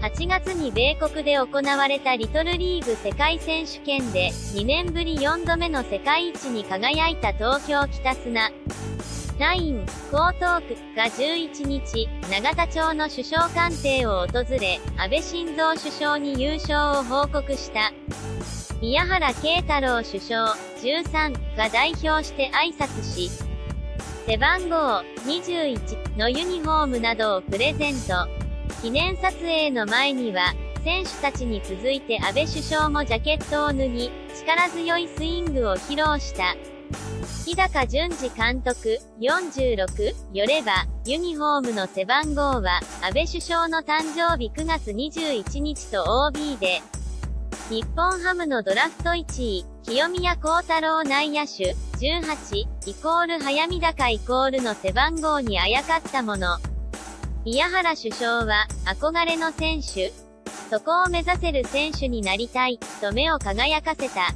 8月に米国で行われたリトルリーグ世界選手権で2年ぶり4度目の世界一に輝いた東京北砂ナイン、江東区が11日、永田町の首相官邸を訪れ、安倍晋三首相に優勝を報告した。宮原慶太郎首相、13が代表して挨拶し、背番号21のユニフォームなどをプレゼント。記念撮影の前には、選手たちに続いて安倍首相もジャケットを脱ぎ、力強いスイングを披露した。日高淳二監督、46、よれば、ユニフォームの背番号は、安倍首相の誕生日9月21日と OB で、日本ハムのドラフト1位、清宮幸太郎内野手、18、早見高の背番号にあやかったもの。宮原首相は、憧れの選手、そこを目指せる選手になりたい、と目を輝かせた。